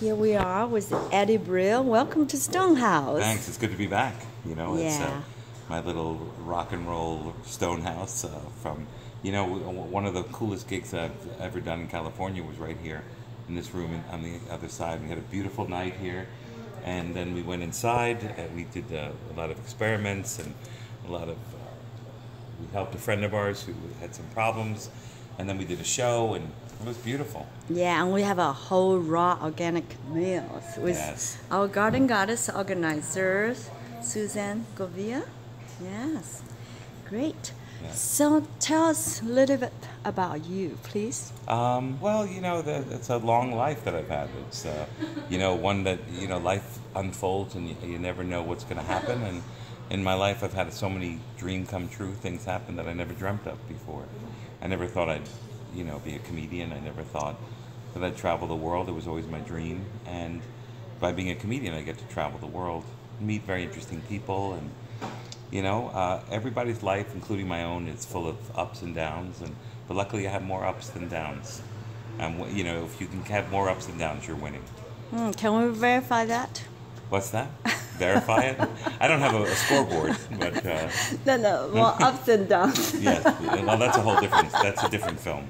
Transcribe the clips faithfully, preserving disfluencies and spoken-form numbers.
Here we are with Eddie Brill. Welcome to Stonehouse. Thanks. It's good to be back. You know, yeah. it's uh, my little rock and roll Stonehouse uh, from, you know, one of the coolest gigs that I've ever done in California was right here in this room on the other side. We had a beautiful night here. And then we went inside and we did uh, a lot of experiments and a lot of, uh, we helped a friend of ours who had some problems. And then we did a show and it was beautiful. Yeah, and we have a whole raw organic meal with yes. our Garden Goddess organizer, Suzanne Govia. Yes, great. Yes. So tell us a little bit about you, please. Um, well, you know, the, it's a long life that I've had. It's, uh, you know, one that, you know, life unfolds and you, you never know what's going to happen. And in my life, I've had so many dream come true things happen that I never dreamt of before. I never thought I'd, you know, be a comedian. I never thought that I'd travel the world. It was always my dream. And by being a comedian, I get to travel the world, meet very interesting people, and you know, uh, everybody's life, including my own, is full of ups and downs. And but luckily, I have more ups than downs. And um, you know, if you can have more ups than downs, you're winning. Mm, can we verify that? What's that? Verify it? I don't have a, a scoreboard, but uh, no, no, more ups and downs. Yes, well, that's a whole different. That's a different film.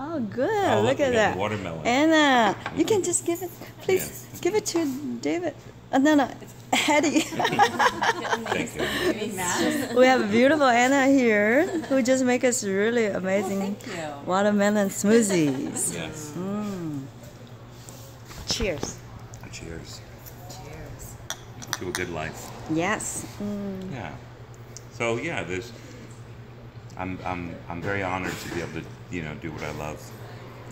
Oh, good! Oh, look, look at that watermelon. Anna, you can just give it, please. Yes. Give it to David. Uh, no, no. Eddie. Thank you. We have a beautiful Anna here who just make us really amazing oh, watermelon smoothies. Yes. Mm. Cheers. Cheers. Cheers. To a good life. Yes. Mm. Yeah. So yeah, there's I'm I'm I'm very honored to be able to, you know, do what I love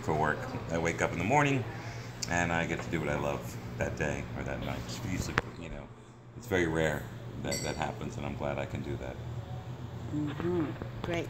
for work. I wake up in the morning and I get to do what I love that day or that night. Usually, you know, it's very rare that that happens, and I'm glad I can do that. Mm-hmm. Great.